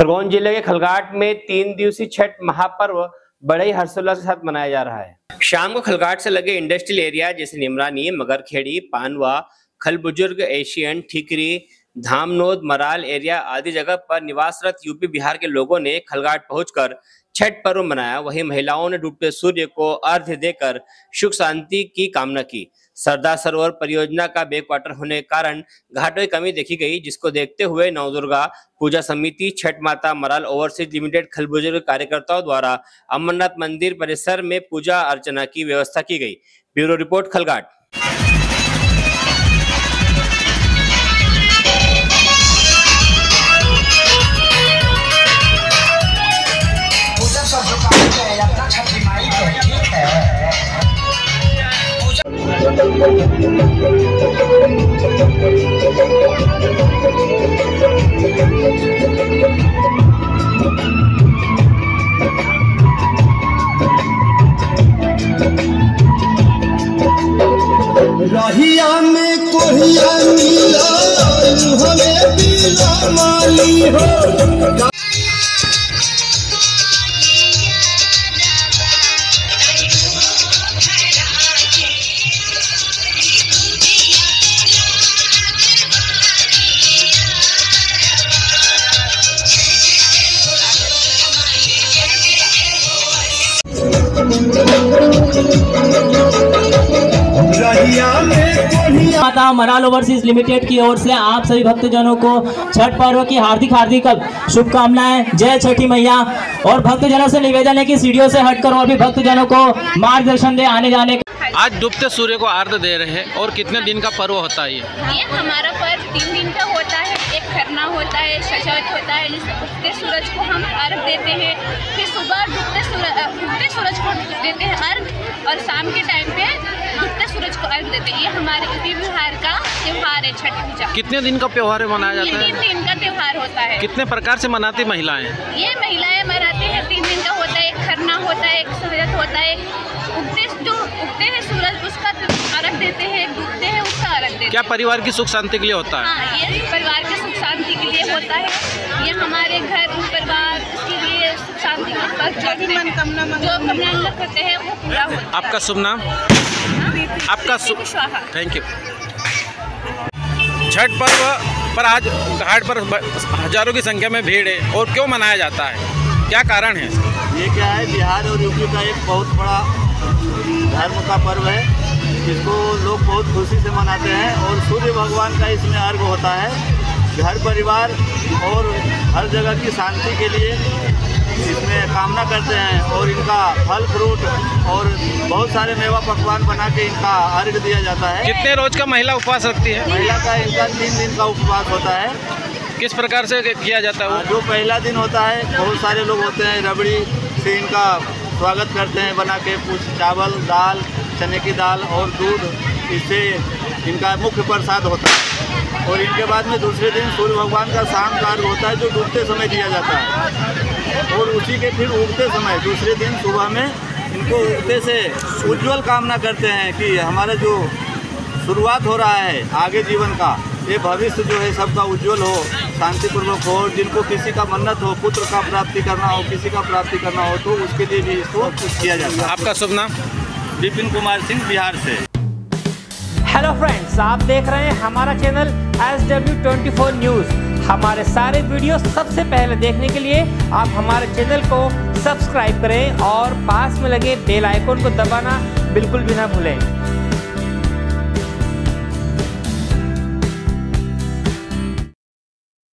खरगोन जिले के खलघाट में 3 दिवसीय छठ महापर्व बड़े ही हर्षोल्लास के साथ मनाया जा रहा है। शाम को खलघाट से लगे इंडस्ट्रियल एरिया जैसे निमरानी, मगरखेड़ी, पानवा, खलबुजुर्ग, एशियन ठीकरी, धामनोद, मराल एरिया आदि जगह पर निवासरत यूपी बिहार के लोगों ने खलघाट पहुंचकर छठ पर्व मनाया। वहीं महिलाओं ने डूबते सूर्य को अर्घ्य देकर सुख शांति की कामना की। सरदार सरोवर परियोजना का बैकवाटर होने के कारण घाटों की कमी देखी गई, जिसको देखते हुए नवदुर्गा पूजा समिति, छठ माता मराल ओवरसीज लिमिटेड, खलबुजुर्ग कार्यकर्ताओं द्वारा अमरनाथ मंदिर परिसर में पूजा अर्चना की व्यवस्था की गई। Bureau report Khalghat. रहिया में कोहिया मिला हमें दिला माली हो। माता मराल ओवरसीज लिमिटेड की ओर से आप सभी भक्तजनों को छठ पर्व की हार्दिक हार्दिक शुभकामनाएं। जय छठी मैया। और भक्तजनों से निवेदन है कि सीढ़ियों से हटकर और भी भक्तजनों को मार्गदर्शन दे आने जाने का। आज डूबते सूर्य को अर्घ्य दे रहे हैं। और कितने दिन का पर्व होता है ये? हमारा पर्व 3 दिन का होता है। एक खरना होता है, सजावट होता है, जिससे उगते सूरज को हम अर्घ्य देते हैं। फिर सुबह डूबते सूरज को देते हैं अर्घ्य, और शाम के टाइम पे डूबते सूरज को अर्घ्य देते हैं। ये हमारे यूपी बिहार का त्यौहार है छठ पूजा। कितने दिन का त्यौहार मनाया जाता है? 3 दिन का त्यौहार होता है। कितने प्रकार से मनाती महिलाएं? ये महिलाएं मनाती है। 3 दिन का होता है, एक खरना होता है, एक सजावट होता है, उगते हैं सूरज उसका अर्घ्य देते हैं, डूबते हैं उसका अर्घ्य देते हैं। क्या परिवार की सुख शांति के लिए होता है? हाँ, ये परिवार की सुख शांति के लिए होता है। ये हमारे घर परिवार के लिए सुख शांति के करते हैं वो पूरा होता है। आपका शुभ नाम? आपका शुभ। Thank you. छठ पर्व पर आज घाट पर हजारों की संख्या में भीड़ है। और क्यों मनाया जाता है, क्या कारण है? ये क्या है, बिहार और यूपी का एक बहुत बड़ा धर्म का पर्व है, जिसको लोग बहुत खुशी से मनाते हैं। और सूर्य भगवान का इसमें अर्घ होता है। घर परिवार और हर जगह की शांति के लिए इसमें कामना करते हैं। और इनका फल फ्रूट और बहुत सारे मेवा पकवान बना के इनका अर्घ दिया जाता है। कितने रोज का महिला उपवास रखती है? महिला का इनका 3 दिन का उपवास होता है। किस प्रकार से किया जाता है? जो पहला दिन होता है, बहुत सारे लोग होते हैं, रबड़ी से इनका स्वागत करते हैं, बना के कुछ चावल, दाल, चने की दाल और दूध, इससे इनका मुख्य प्रसाद होता है। और इनके बाद में दूसरे दिन सूर्य भगवान का शाम का अर्घ होता है, जो डूबते समय दिया जाता है। और उसी के फिर उगते समय दूसरे दिन सुबह में इनको उगते से उज्जवल कामना करते हैं कि हमारा जो शुरुआत हो रहा है आगे जीवन का, ये भविष्य जो है सबका उज्जवल हो, शांतिपूर्वक हो। जिनको किसी का मन्नत हो, पुत्र का प्राप्ति करना हो, किसी का प्राप्ति करना हो, तो उसके लिए भी इसको कुछ किया जाता है। आपका शुभ नाम? विपिन कुमार सिंह, बिहार से। हेलो फ्रेंड्स, आप देख रहे हैं हमारा चैनल SW24 न्यूज। हमारे सारे वीडियो सबसे पहले देखने के लिए आप हमारे चैनल को सब्सक्राइब करें और पास में लगे बेल आइकन को दबाना बिल्कुल भी ना भूलें।